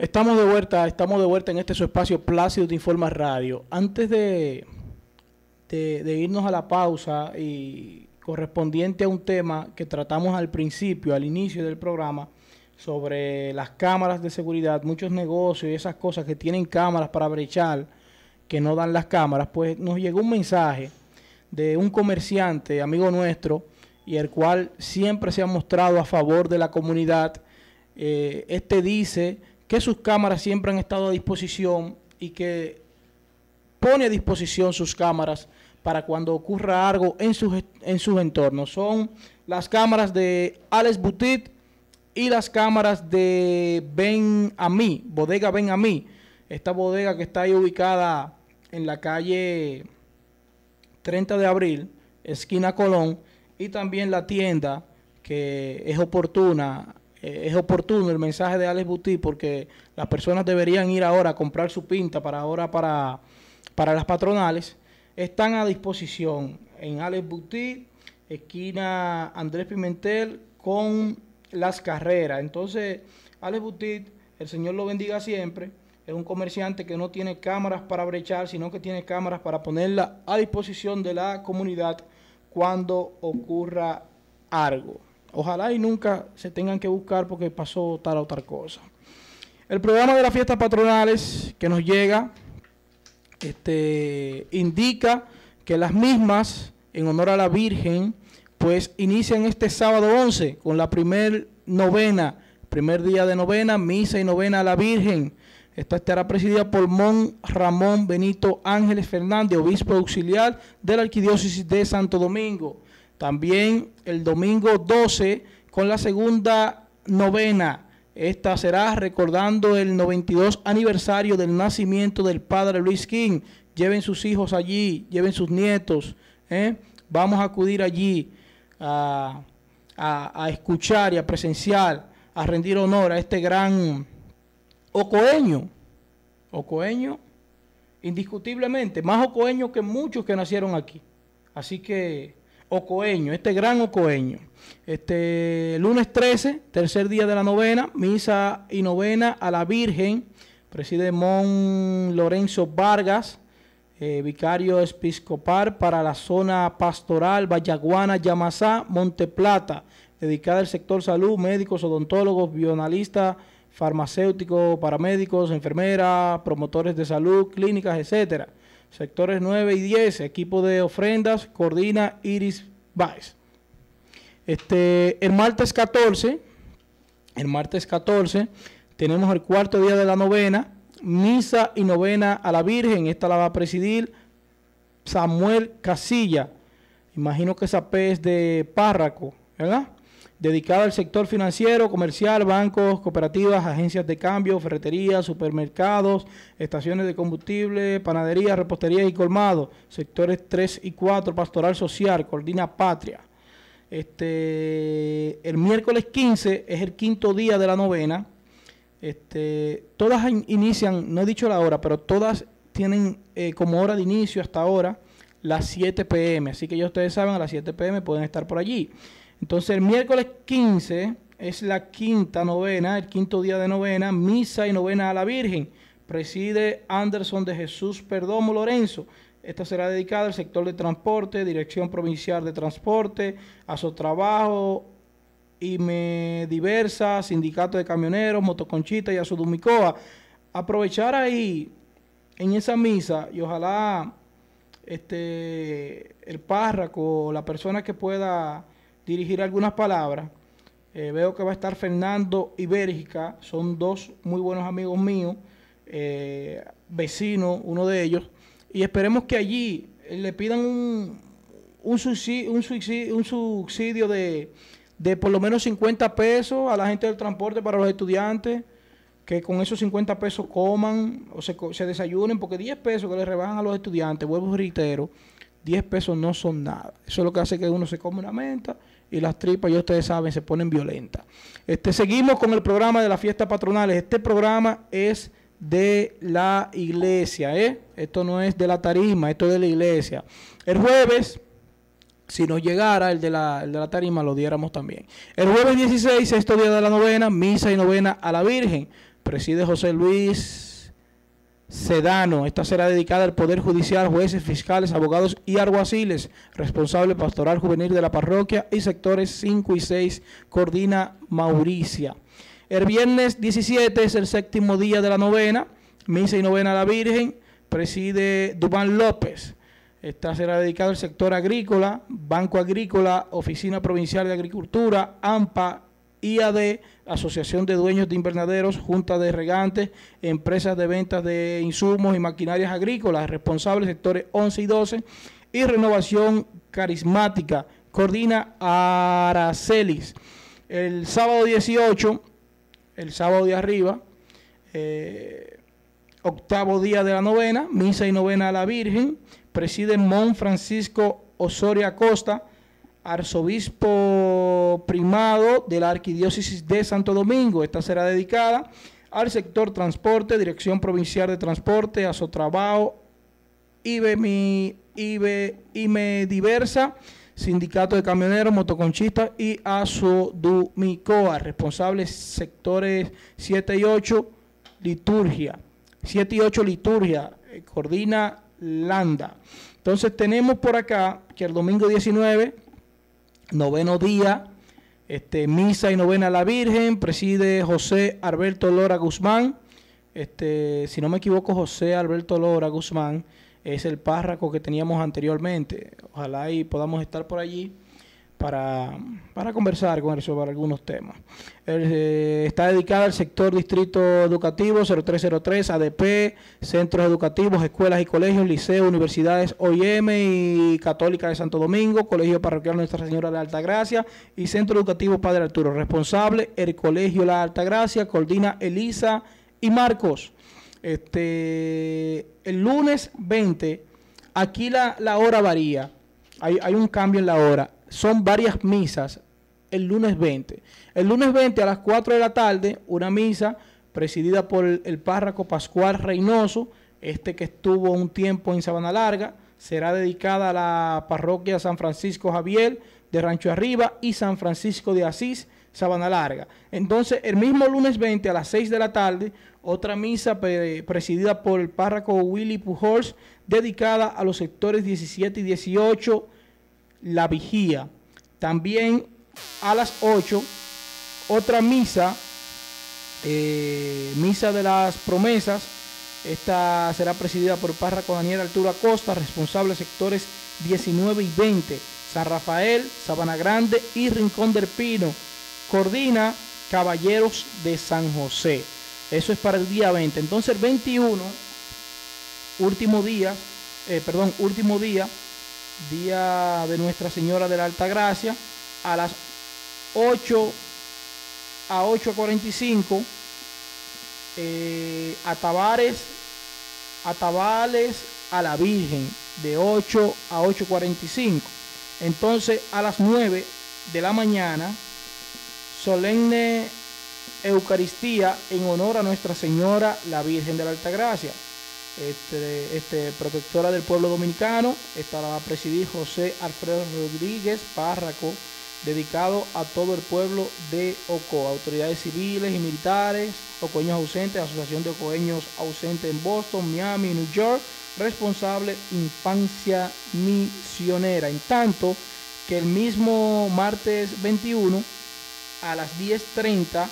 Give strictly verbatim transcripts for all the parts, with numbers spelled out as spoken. Estamos de vuelta, estamos de vuelta en este su espacio Plácido de Informa Radio. Antes de, de, de irnos a la pausa y correspondiente a un tema que tratamos al principio, al inicio del programa, sobre las cámaras de seguridad, muchos negocios y esas cosas que tienen cámaras para brechar, que no dan las cámaras, pues nos llegó un mensaje de un comerciante, amigo nuestro, y el cual siempre se ha mostrado a favor de la comunidad. Eh, este dice que sus cámaras siempre han estado a disposición y que pone a disposición sus cámaras para cuando ocurra algo en sus, en sus entornos. Son las cámaras de Alex Butit y las cámaras de Ben Ami, Bodega Ben Ami, esta bodega que está ahí ubicada en la calle treinta de abril, esquina Colón, y también la tienda que es oportuna. Eh, es oportuno el mensaje de Alex Butit porque las personas deberían ir ahora a comprar su pinta para ahora para, para las patronales. Están a disposición en Alex Butit, esquina Andrés Pimentel con Las Carreras. Entonces, Alex Butit, el Señor lo bendiga siempre, es un comerciante que no tiene cámaras para brechar, sino que tiene cámaras para ponerlas a disposición de la comunidad cuando ocurra algo. Ojalá y nunca se tengan que buscar porque pasó tal o tal cosa. El programa de las fiestas patronales que nos llega este, indica que las mismas, en honor a la Virgen, pues inician este sábado once con la primer novena, primer día de novena, misa y novena a la Virgen. Esta estará presidida por Mon Ramón Benito Ángeles Fernández, obispo auxiliar de la Arquidiócesis de Santo Domingo. También el domingo doce con la segunda novena. Esta será recordando el noventa y dos aniversario del nacimiento del padre Luis King. Lleven sus hijos allí, lleven sus nietos. ¿eh? Vamos a acudir allí a, a, a escuchar y a presenciar, a rendir honor a este gran ocoeño. Ocoeño, indiscutiblemente, más ocoeño que muchos que nacieron aquí. Así que ocoeño, este gran ocoeño. Este lunes trece, tercer día de la novena, misa y novena a la Virgen, preside Mon Lorenzo Vargas, eh, vicario episcopal para la zona pastoral Vallaguana, Yamasá, Monteplata, dedicada al sector salud, médicos, odontólogos, bioanalistas, farmacéuticos, paramédicos, enfermeras, promotores de salud, clínicas, etcétera. Sectores nueve y diez, equipo de ofrendas, coordina Iris Baez. Este, el martes catorce, el martes catorce, tenemos el cuarto día de la novena, misa y novena a la Virgen. Esta la va a presidir Samuel Casilla, imagino que esa P es de párroco, ¿verdad? Dedicada al sector financiero, comercial, bancos, cooperativas, agencias de cambio, ferreterías, supermercados, estaciones de combustible, panaderías, reposterías y colmados. Sectores tres y cuatro, pastoral social, coordina Patria. Este, el miércoles quince es el quinto día de la novena. Este, todas inician, no he dicho la hora, pero todas tienen eh, como hora de inicio hasta ahora las siete p m Así que ya ustedes saben, a las siete p m pueden estar por allí. Entonces, el miércoles quince es la quinta novena, el quinto día de novena, misa y novena a la Virgen. Preside Anderson de Jesús Perdomo Lorenzo. Esta será dedicada al sector de transporte, Dirección Provincial de Transporte, a su trabajo, I M E Diversa, Sindicato de Camioneros, Motoconchita y a su Dumicoa. Aprovechar ahí, en esa misa, y ojalá este, el párroco o la persona que pueda dirigir algunas palabras. Eh, veo que va a estar Fernando y Bérgica, son dos muy buenos amigos míos, eh, vecino uno de ellos, y esperemos que allí le pidan un, un, subsidio, un, subsidio, un subsidio de, de por lo menos cincuenta pesos a la gente del transporte para los estudiantes, que con esos cincuenta pesos coman o se, se desayunen, porque diez pesos que le rebajan a los estudiantes, vuelvo y reitero, diez pesos no son nada. Eso es lo que hace que uno se come una menta y las tripas, ya ustedes saben, se ponen violentas. Este, seguimos con el programa de las fiestas patronales. Este programa es de la iglesia, ¿eh? Esto no es de la tarima, esto es de la iglesia. El jueves, si nos llegara el de la, el de la tarima, lo diéramos también. El jueves dieciséis, sexto día de la novena, misa y novena a la Virgen. preside José Luis Sedano. Esta será dedicada al Poder Judicial, jueces, fiscales, abogados y alguaciles, responsable pastoral juvenil de la parroquia y sectores cinco y seis, coordina Mauricia. El viernes diecisiete es el séptimo día de la novena, misa y novena a la Virgen, preside Dubán López. Esta será dedicada al sector agrícola, Banco Agrícola, Oficina Provincial de Agricultura, AMPA, I A D, Asociación de Dueños de Invernaderos, Junta de Regantes, Empresas de Ventas de Insumos y Maquinarias Agrícolas, responsables sectores once y doce, y Renovación Carismática, coordina Aracelis. El sábado dieciocho, el sábado de arriba, eh, octavo día de la novena, misa y novena a la Virgen, preside Mon Francisco Osorio Acosta, arzobispo primado de la Arquidiócesis de Santo Domingo. Esta será dedicada al sector transporte, Dirección Provincial de Transporte, Asotrabajo, IBE, IBE, IME Diversa, Sindicato de Camioneros, Motoconchistas y ASODUMICOA, responsables sectores siete y ocho, liturgia. siete y ocho, liturgia, eh, coordina Landa. Entonces tenemos por acá que el domingo diecinueve, noveno día, este, misa y novena a la Virgen, preside José Alberto Lora Guzmán. Este, si no me equivoco, José Alberto Lora Guzmán es el párroco que teníamos anteriormente. Ojalá y podamos estar por allí para, para conversar con él sobre algunos temas. Él, eh, está dedicada al sector Distrito Educativo cero tres cero tres, A D P, Centros Educativos, Escuelas y Colegios, Liceos, Universidades Oyem y Católica de Santo Domingo, Colegio Parroquial Nuestra Señora de Altagracia y Centro Educativo Padre Arturo. Responsable, el Colegio La Altagracia, coordina Elisa y Marcos. Este, el lunes veinte, aquí la, la hora varía, hay, hay un cambio en la hora. Son varias misas el lunes veinte. El lunes veinte a las cuatro de la tarde, una misa presidida por el, el párroco Pascual Reynoso, este que estuvo un tiempo en Sabana Larga, será dedicada a la parroquia San Francisco Javier de Rancho Arriba y San Francisco de Asís, Sabana Larga. Entonces, el mismo lunes veinte a las seis de la tarde, otra misa pre presidida por el párroco Willy Pujols, dedicada a los sectores diecisiete y dieciocho, la vigía. También a las ocho, otra misa, eh, misa de las promesas. Esta será presidida por el párroco Daniel Arturo Costa, responsable de sectores diecinueve y veinte, San Rafael, Sabana Grande y Rincón del Pino, coordina Caballeros de San José. Eso es para el día veinte. Entonces el veintiuno, último día, eh, perdón, último día, Día de Nuestra Señora de la Altagracia, a las ocho a ocho cuarenta y cinco, eh, atabares, atabales a la Virgen, de ocho a ocho cuarenta y cinco. Entonces, a las nueve de la mañana, solemne Eucaristía en honor a Nuestra Señora, la Virgen de la Altagracia. Este, este, protectora del pueblo dominicano. Esta la va a presidir José Alfredo Rodríguez, párroco, dedicado a todo el pueblo de Ocoa, autoridades civiles y militares, Ocoeños ausentes, Asociación de Ocoeños ausentes en Boston, Miami, New York, responsable infancia misionera. En tanto que el mismo martes veintiuno a las diez treinta,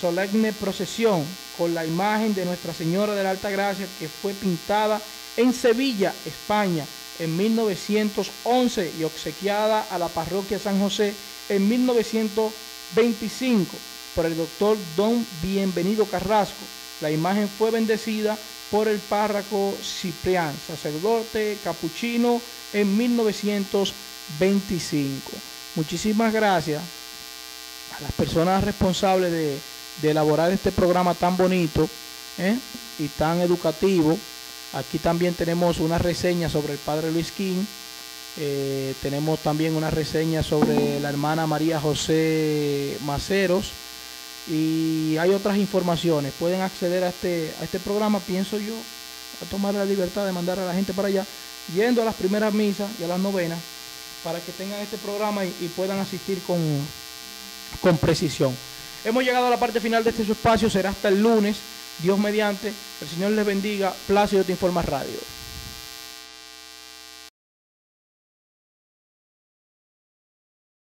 solemne procesión con la imagen de Nuestra Señora de la Altagracia, que fue pintada en Sevilla, España, en mil novecientos once y obsequiada a la parroquia San José en mil novecientos veinticinco por el doctor Don Bienvenido Carrasco. La imagen fue bendecida por el párroco Ciprián, sacerdote capuchino, en mil novecientos veinticinco. Muchísimas gracias a las personas responsables de de elaborar este programa tan bonito, ¿eh? Y tan educativo. Aquí también tenemos una reseña sobre el padre Luis King, eh, tenemos también una reseña sobre la hermana María José Maceros, y hay otras informaciones. Pueden acceder a este, a este programa, pienso yo, a tomar la libertad de mandar a la gente para allá, yendo a las primeras misas y a las novenas, para que tengan este programa y, y puedan asistir con, con precisión. Hemos llegado a la parte final de este espacio, será hasta el lunes, Dios mediante. El Señor les bendiga. Plácido de Informa Radio.